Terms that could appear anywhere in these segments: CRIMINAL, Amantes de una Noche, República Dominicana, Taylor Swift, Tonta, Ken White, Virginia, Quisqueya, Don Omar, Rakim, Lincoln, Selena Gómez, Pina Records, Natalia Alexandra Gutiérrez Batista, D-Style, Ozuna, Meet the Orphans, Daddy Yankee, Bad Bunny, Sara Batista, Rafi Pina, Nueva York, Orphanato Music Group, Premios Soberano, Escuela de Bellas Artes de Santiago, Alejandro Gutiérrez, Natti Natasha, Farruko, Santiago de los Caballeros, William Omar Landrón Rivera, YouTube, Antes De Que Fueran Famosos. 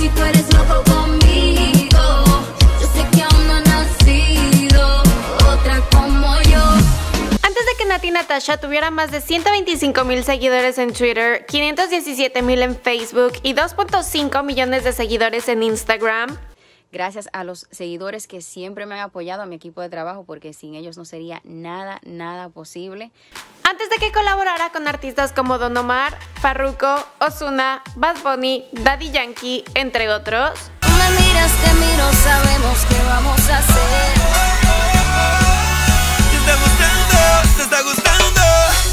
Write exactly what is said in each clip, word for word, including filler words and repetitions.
si tú eres loco conmigo. Yo sé que aún no ha nacido otra como yo. Antes de que Natti Natasha tuviera más de ciento veinticinco mil seguidores en Twitter, quinientos diecisiete mil en Facebook y dos punto cinco millones de seguidores en Instagram. Gracias a los seguidores que siempre me han apoyado, a mi equipo de trabajo, porque sin ellos no sería nada, nada posible. Antes de que colaborara con artistas como Don Omar, Farruko, Ozuna, Bad Bunny, Daddy Yankee, entre otros. Tú me miras, te miro, sabemos qué vamos a hacer. Te está gustando, te está gustando.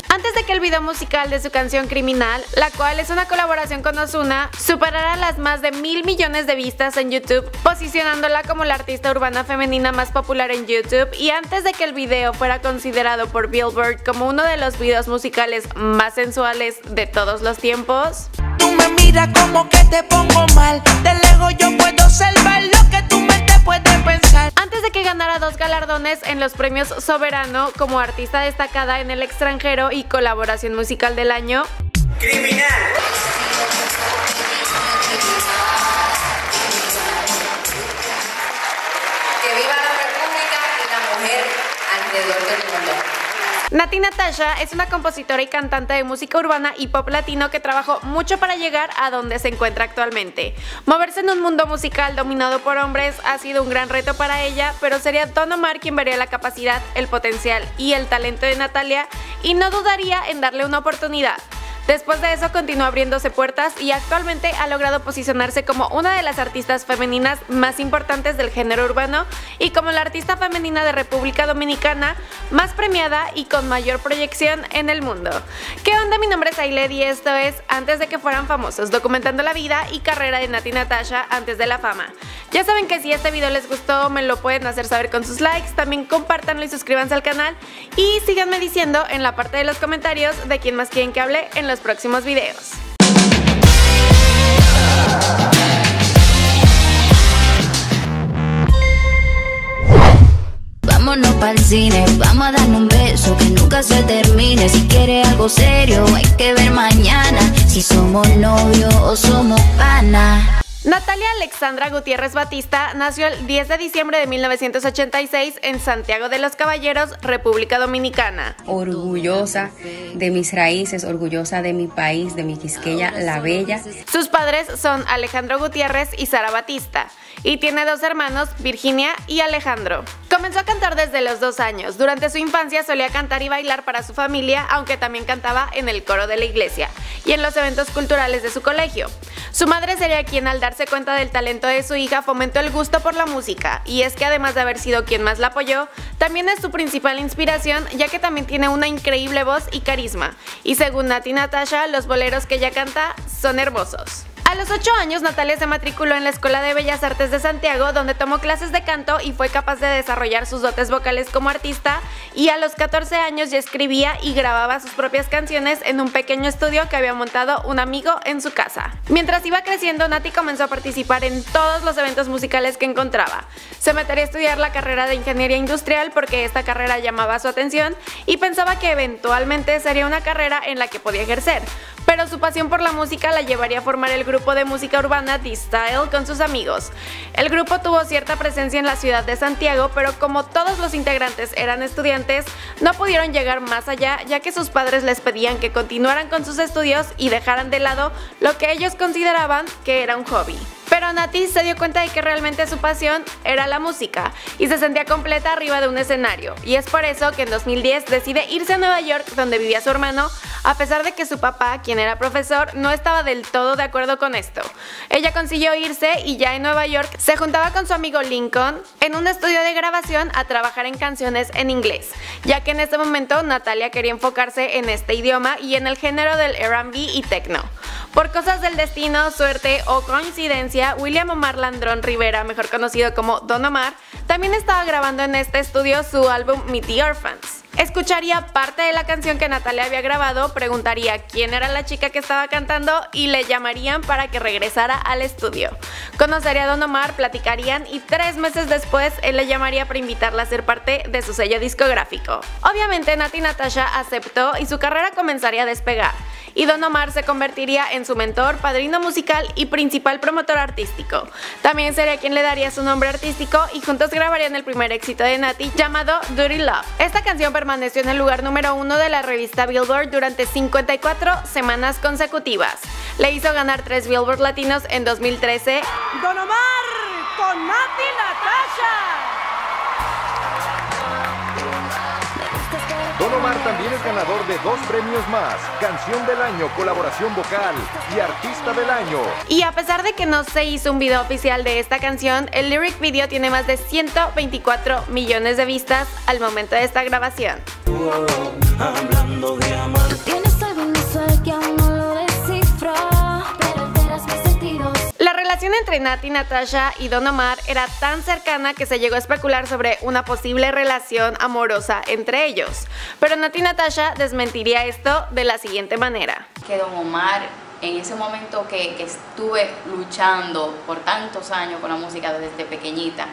Antes de que el video musical de su canción Criminal, la cual es una colaboración con Ozuna, superara las más de mil millones de vistas en YouTube, posicionándola como la artista urbana femenina más popular en YouTube, y antes de que el video fuera considerado por Billboard como uno de los videos musicales más sensuales de todos los tiempos. Tú me miras como que te pongo mal, de lejos yo puedo salvar lo que tú me te puedes pensar. Antes de que ganara dos galardones en los Premios Soberano como artista destacada en el extranjero y colaboración musical del año. Criminal. Que viva la República y la mujer alrededor del mundo. Natti Natasha es una compositora y cantante de música urbana y pop latino que trabajó mucho para llegar a donde se encuentra actualmente. Moverse en un mundo musical dominado por hombres ha sido un gran reto para ella, pero sería Don Omar quien vería la capacidad, el potencial y el talento de Natalia y no dudaría en darle una oportunidad. Después de eso continuó abriéndose puertas y actualmente ha logrado posicionarse como una de las artistas femeninas más importantes del género urbano y como la artista femenina de República Dominicana más premiada y con mayor proyección en el mundo. ¿Qué onda? Mi nombre es Ailed y esto es Antes de que fueran famosos, documentando la vida y carrera de Natti Natasha antes de la fama. Ya saben que si este video les gustó me lo pueden hacer saber con sus likes, también compártanlo y suscríbanse al canal y síganme diciendo en la parte de los comentarios de quién más quieren que hable en los próximos videos. Vámonos pa'l cine, vamos a darnos un beso que nunca se termine. Si quieres algo serio hay que ver mañana si somos novios o somos pana. Natalia Alexandra Gutiérrez Batista nació el diez de diciembre de mil novecientos ochenta y seis en Santiago de los Caballeros, República Dominicana. Orgullosa de mis raíces, orgullosa de mi país, de mi Quisqueya, la Bella. Sus padres son Alejandro Gutiérrez y Sara Batista, y tiene dos hermanos, Virginia y Alejandro. Comenzó a cantar desde los dos años. Durante su infancia solía cantar y bailar para su familia, aunque también cantaba en el coro de la iglesia y en los eventos culturales de su colegio. Su madre sería quien al darse Se cuenta del talento de su hija fomentó el gusto por la música, y es que además de haber sido quien más la apoyó, también es su principal inspiración, ya que también tiene una increíble voz y carisma, y según Natti Natasha, los boleros que ella canta son hermosos. A los ocho años, Natalia se matriculó en la Escuela de Bellas Artes de Santiago, donde tomó clases de canto y fue capaz de desarrollar sus dotes vocales como artista, y a los catorce años ya escribía y grababa sus propias canciones en un pequeño estudio que había montado un amigo en su casa. Mientras iba creciendo, Natti comenzó a participar en todos los eventos musicales que encontraba. Se metería a estudiar la carrera de Ingeniería Industrial porque esta carrera llamaba su atención y pensaba que eventualmente sería una carrera en la que podía ejercer, pero su pasión por la música la llevaría a formar el grupo grupo de música urbana D-Style con sus amigos. El grupo tuvo cierta presencia en la ciudad de Santiago, pero como todos los integrantes eran estudiantes, no pudieron llegar más allá, ya que sus padres les pedían que continuaran con sus estudios y dejaran de lado lo que ellos consideraban que era un hobby. Pero Natti se dio cuenta de que realmente su pasión era la música y se sentía completa arriba de un escenario, y es por eso que en dos mil diez decide irse a Nueva York, donde vivía su hermano, a pesar de que su papá, quien era profesor, no estaba del todo de acuerdo con esto. Ella consiguió irse y ya en Nueva York se juntaba con su amigo Lincoln en un estudio de grabación a trabajar en canciones en inglés, ya que en este momento Natalia quería enfocarse en este idioma y en el género del R and B y techno. Por cosas del destino, suerte o coincidencia, William Omar Landrón Rivera, mejor conocido como Don Omar, también estaba grabando en este estudio su álbum Meet the Orphans. Escucharía parte de la canción que Natalia había grabado, preguntaría quién era la chica que estaba cantando y le llamarían para que regresara al estudio. Conocería a Don Omar, platicarían y tres meses después él le llamaría para invitarla a ser parte de su sello discográfico. Obviamente Natti Natasha aceptó y su carrera comenzaría a despegar. y Don Omar se convertiría en su mentor, padrino musical y principal promotor artístico. También sería quien le daría su nombre artístico y juntos grabarían el primer éxito de Natti llamado Dirty Love. Esta canción permaneció en el lugar número uno de la revista Billboard durante cincuenta y cuatro semanas consecutivas. Le hizo ganar tres Billboard Latinos en dos mil trece. Don Omar con Natti Natasha. Don Omar también es ganador de dos premios más, Canción del Año, Colaboración Vocal y Artista del Año. Y a pesar de que no se hizo un video oficial de esta canción, el lyric video tiene más de ciento veinticuatro millones de vistas al momento de esta grabación. Hablando de amor. La relación entre Natti Natasha y Don Omar era tan cercana que se llegó a especular sobre una posible relación amorosa entre ellos, pero Natti Natasha desmentiría esto de la siguiente manera. Que Don Omar, en ese momento que, que estuve luchando por tantos años con la música desde pequeñita,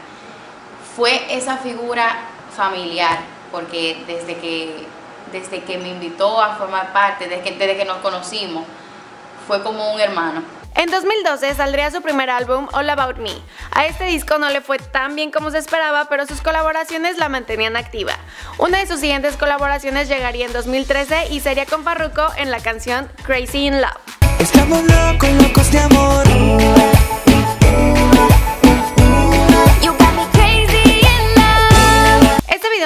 fue esa figura familiar, porque desde que, desde que me invitó a formar parte, desde que, desde que nos conocimos, fue como un hermano. En dos mil doce saldría su primer álbum, All About Me. A este disco no le fue tan bien como se esperaba, pero sus colaboraciones la mantenían activa. Una de sus siguientes colaboraciones llegaría en dos mil trece y sería con Farruko en la canción Crazy in Love. Estamos locos, locos de amor.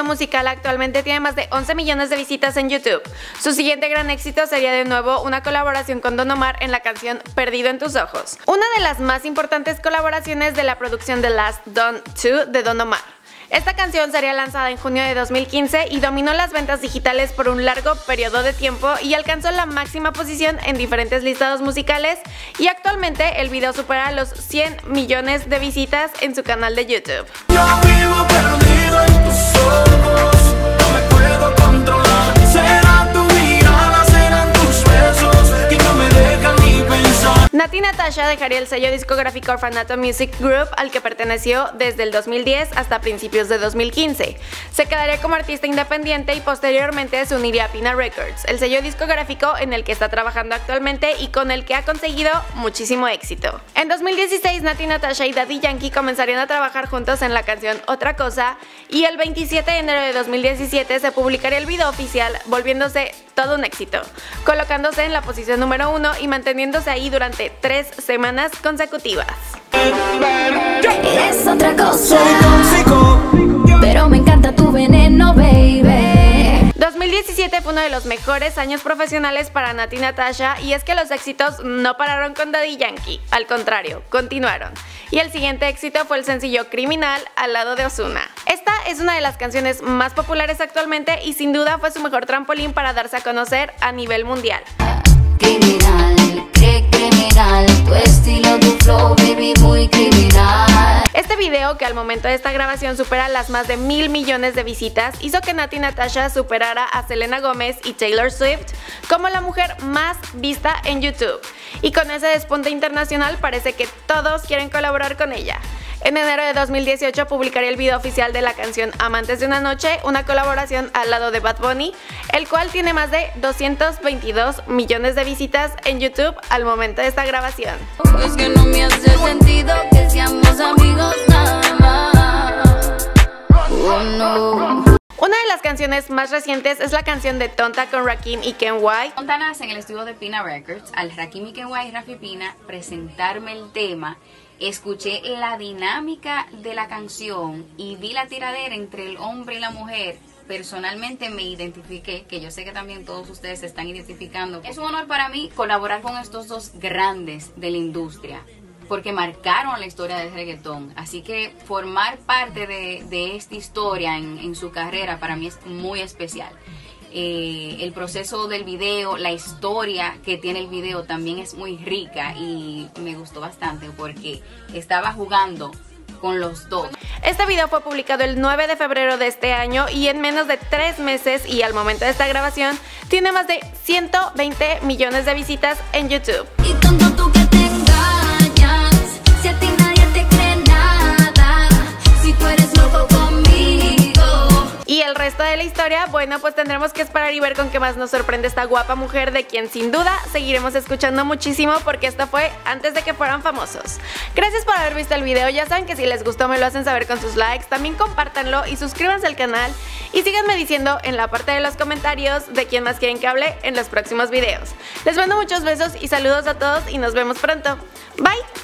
Musical actualmente tiene más de once millones de visitas en YouTube. Su siguiente gran éxito sería de nuevo una colaboración con Don Omar en la canción Perdido en tus ojos, una de las más importantes colaboraciones de la producción The Last Don dos de Don Omar. Esta canción sería lanzada en junio de dos mil quince y dominó las ventas digitales por un largo periodo de tiempo y alcanzó la máxima posición en diferentes listados musicales, y actualmente el video supera los cien millones de visitas en su canal de YouTube. Yo vivo perdido en tus ojos, no me puedo controlar. Será tu mirada, serán tus besos que no me dejan ni pensar. Natti Natasha dejaría el sello discográfico Orphanato Music Group, al que perteneció desde el dos mil diez hasta principios de dos mil quince. Se quedaría como artista independiente y posteriormente se uniría a Pina Records, el sello discográfico en el que está trabajando actualmente y con el que ha conseguido muchísimo éxito. En dos mil dieciséis, Natti Natasha y Daddy Yankee comenzarían a trabajar juntos en la canción Otra Cosa, y el veintisiete de enero de dos mil diecisiete se publicaría el video oficial, volviéndose todo un éxito, colocándose en la posición número uno y manteniéndose ahí durante tres semanas consecutivas. Es otra cosa, pero me encanta tu veneno, baby. dos mil diecisiete fue uno de los mejores años profesionales para Natti Natasha, y es que los éxitos no pararon con Daddy Yankee, al contrario, continuaron. Y el siguiente éxito fue el sencillo Criminal al lado de Ozuna. Esta es una de las canciones más populares actualmente y sin duda fue su mejor trampolín para darse a conocer a nivel mundial. Criminal, qué criminal, tu estilo, tu flow, baby, muy criminal. Este video, que al momento de esta grabación supera las más de mil millones de visitas, hizo que Natti Natasha superara a Selena Gómez y Taylor Swift como la mujer más vista en YouTube. Y con ese despunte internacional parece que todos quieren colaborar con ella. En enero de dos mil dieciocho publicaría el video oficial de la canción Amantes de una Noche, una colaboración al lado de Bad Bunny, el cual tiene más de doscientos veintidós millones de visitas en YouTube al momento de esta grabación. Es que no me hace sentido que seamos amigos nada más. Oh, no. Una de las canciones más recientes es la canción de Tonta con Rakim y Ken White. Tonta nace en el estudio de Pina Records. Al Rakim y Ken White, Rafi Pina, presentarme el tema, escuché la dinámica de la canción y vi la tiradera entre el hombre y la mujer. Personalmente me identifiqué, que yo sé que también todos ustedes se están identificando. Es un honor para mí colaborar con estos dos grandes de la industria, porque marcaron la historia del reggaetón. Así que formar parte de, de esta historia en, en su carrera para mí es muy especial. Eh, el proceso del video, la historia que tiene el video también es muy rica y me gustó bastante porque estaba jugando con los dos. Este video fue publicado el nueve de febrero de este año y en menos de tres meses y al momento de esta grabación tiene más de ciento veinte millones de visitas en YouTube. Y tonto tú que te engañas, si a ti nadie te cree nada, si tú eres loco conmigo. Y el resto de la historia? Bueno, pues tendremos que esperar y ver con qué más nos sorprende esta guapa mujer, de quien sin duda seguiremos escuchando muchísimo, porque esto fue Antes de que fueran famosos. Gracias por haber visto el video, ya saben que si les gustó me lo hacen saber con sus likes, también compártanlo y suscríbanse al canal y síganme diciendo en la parte de los comentarios de quién más quieren que hable en los próximos videos. Les mando muchos besos y saludos a todos y nos vemos pronto. Bye.